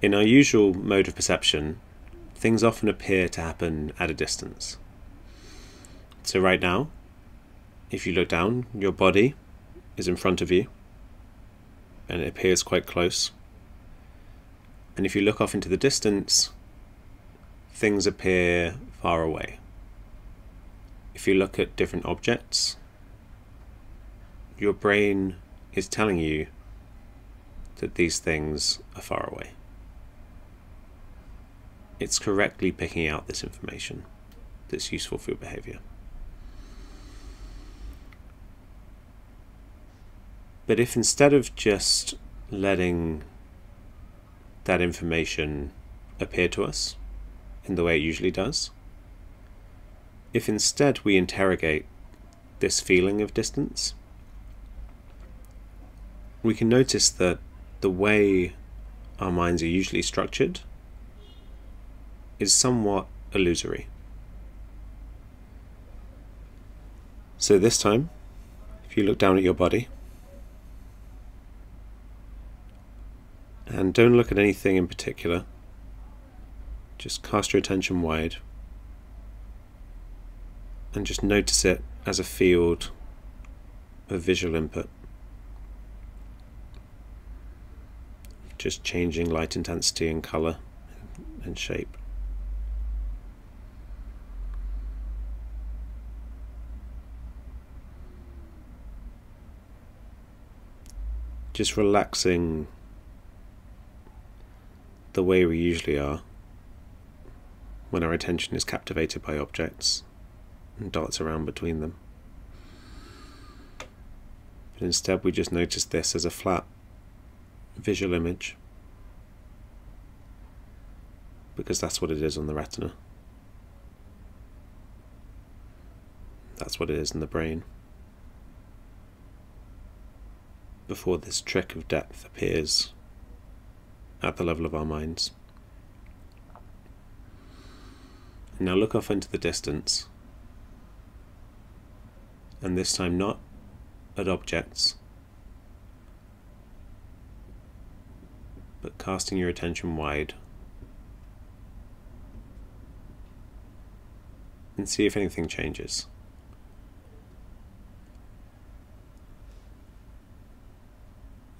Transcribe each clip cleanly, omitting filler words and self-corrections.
In our usual mode of perception, things often appear to happen at a distance. So right now, if you look down, your body is in front of you, and it appears quite close. And if you look off into the distance, things appear far away. If you look at different objects, your brain is telling you that these things are far away. It's correctly picking out this information that's useful for your behavior. But if instead of just letting that information appear to us in the way it usually does, if instead we interrogate this feeling of distance, we can notice that the way our minds are usually structured is somewhat illusory. So this time, if you look down at your body, and don't look at anything in particular, just cast your attention wide, and just notice it as a field of visual input. Just changing light intensity and color and shape. Just relaxing the way we usually are when our attention is captivated by objects and darts around between them. But instead we just notice this as a flat visual image, because that's what it is on the retina. That's what it is in the brain before this trick of depth appears at the level of our minds. And now look off into the distance, and this time not at objects, but casting your attention wide, and see if anything changes.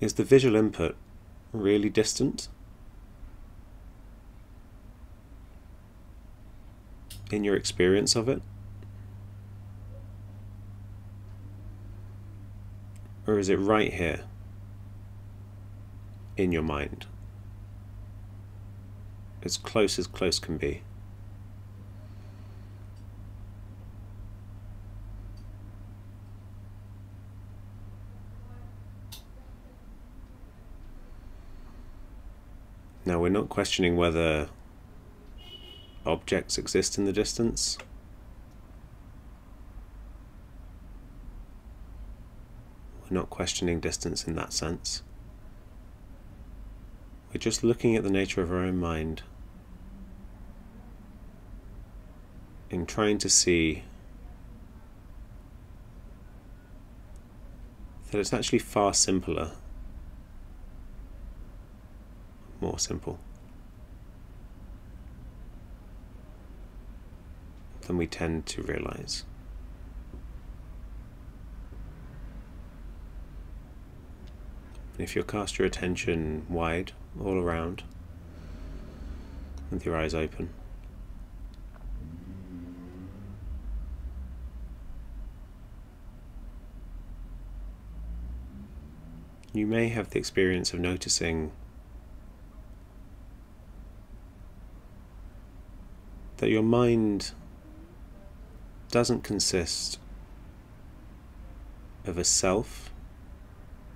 Is the visual input really distant? In your experience of it? Or is it right here? In your mind, as close can be. Now, we're not questioning whether objects exist in the distance, we're not questioning distance in that sense. We're just looking at the nature of our own mind and trying to see that it's actually far simpler, more simple than we tend to realize. If you cast your attention wide, all around, with your eyes open, you may have the experience of noticing that your mind doesn't consist of a self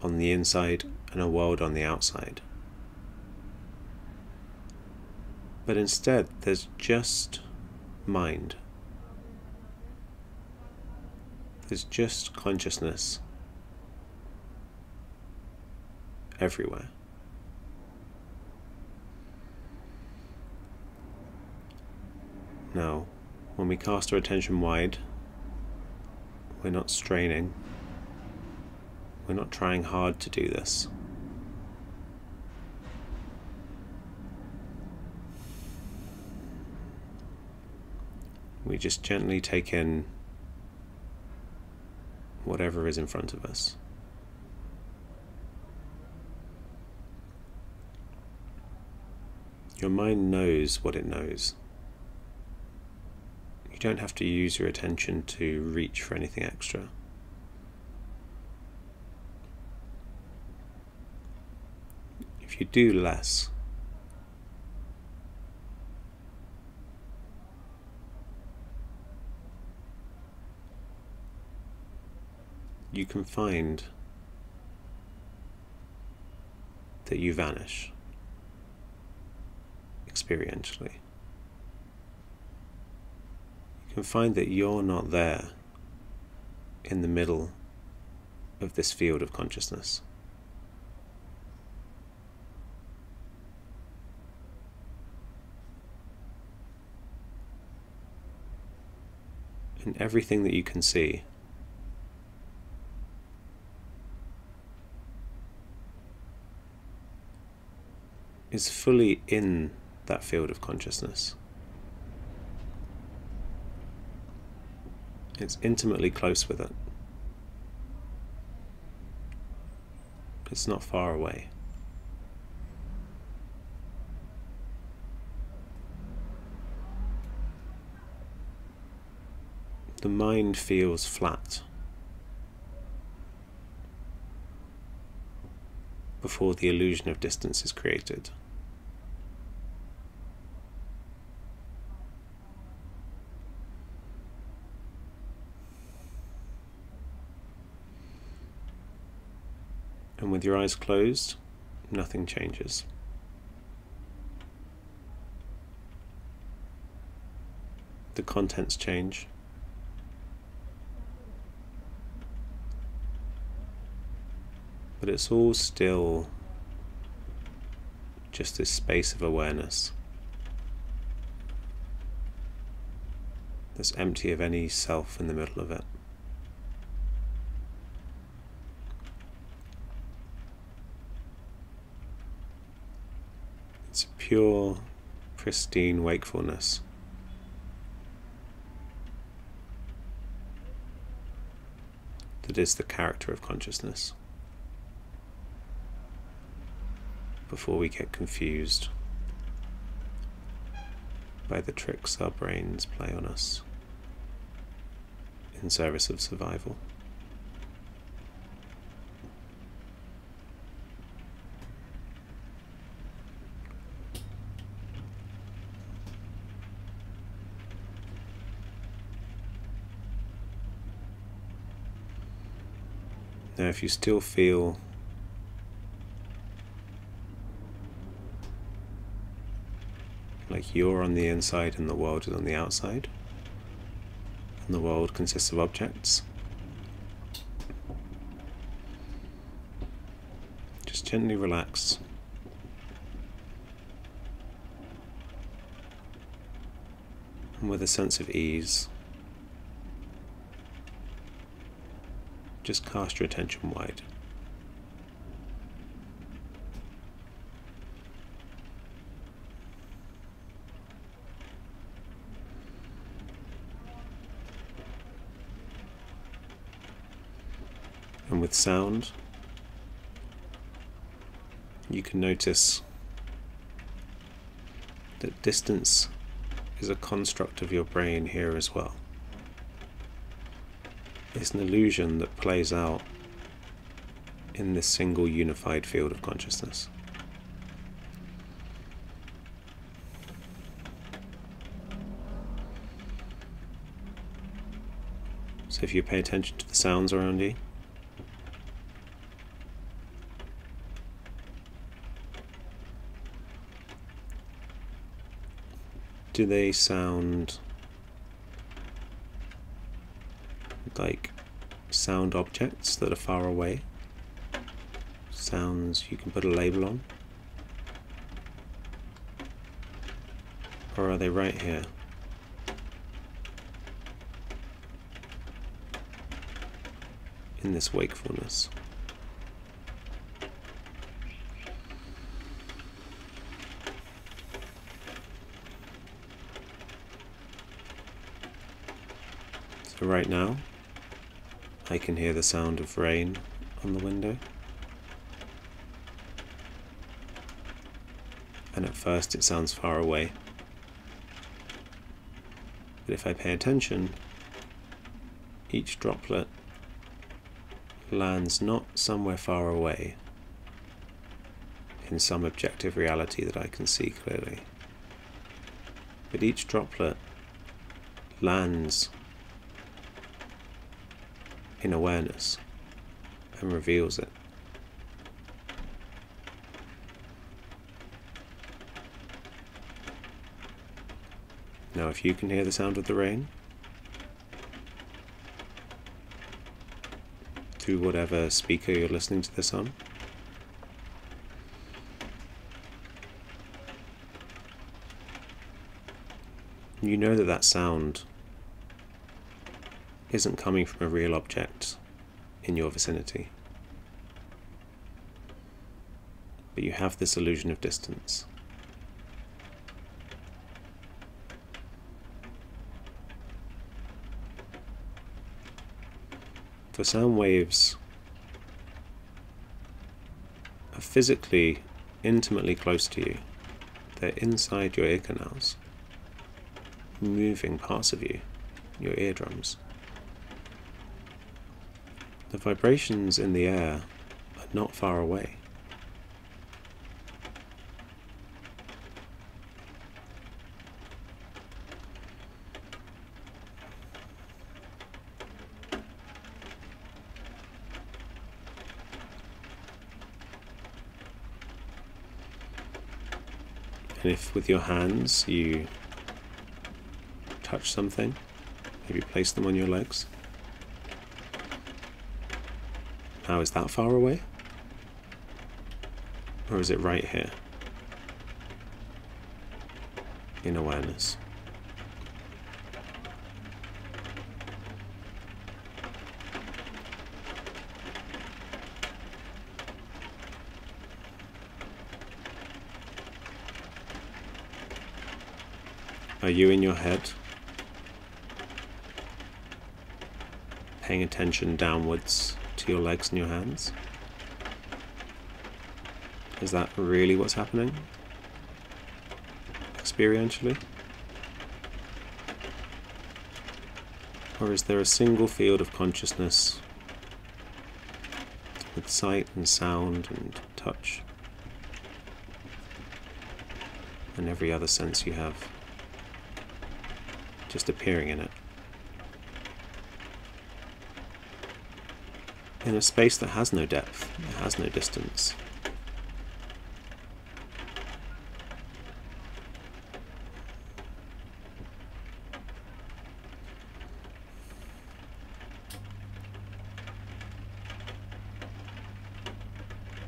on the inside and a world on the outside. But instead, there's just mind. There's just consciousness everywhere. Now, when we cast our attention wide, we're not straining. We're not trying hard to do this. We just gently take in whatever is in front of us. Your mind knows what it knows. You don't have to use your attention to reach for anything extra. If you do less, you can find that you vanish experientially. You can find that you're not there in the middle of this field of consciousness. And everything that you can see is fully in that field of consciousness. It's intimately close with it. It's not far away. The mind feels flat before the illusion of distance is created. And with your eyes closed, nothing changes. The contents change. But it's all still just this space of awareness that's empty of any self in the middle of it. It's pure, pristine wakefulness. That is the character of consciousness. Before we get confused by the tricks our brains play on us in service of survival. Now, if you still feel like you're on the inside and the world is on the outside, and the world consists of objects, just gently relax. And with a sense of ease, just cast your attention wide. And with sound, you can notice that distance is a construct of your brain here as well. It's an illusion that plays out in this single unified field of consciousness. So if you pay attention to the sounds around you, do they sound like sound objects that are far away? Sounds you can put a label on? Or are they right here? In this wakefulness. For right now, I can hear the sound of rain on the window. And at first it sounds far away. But if I pay attention, each droplet lands not somewhere far away in some objective reality that I can see clearly, but each droplet lands in awareness and reveals it. Now, if you can hear the sound of the rain through whatever speaker you're listening to this on, you know that that sound isn't coming from a real object in your vicinity. But you have this illusion of distance. For sound waves are physically intimately close to you. They're inside your ear canals, moving parts of you, your eardrums. The vibrations in the air are not far away. And if with your hands you touch something, maybe place them on your legs, now is that far away? Or is it right here? In awareness. Are you in your head, paying attention downwards to your legs and your hands? Is that really what's happening, experientially? Or is there a single field of consciousness with sight and sound and touch and every other sense you have just appearing in it, in a space that has no depth, that has no distance?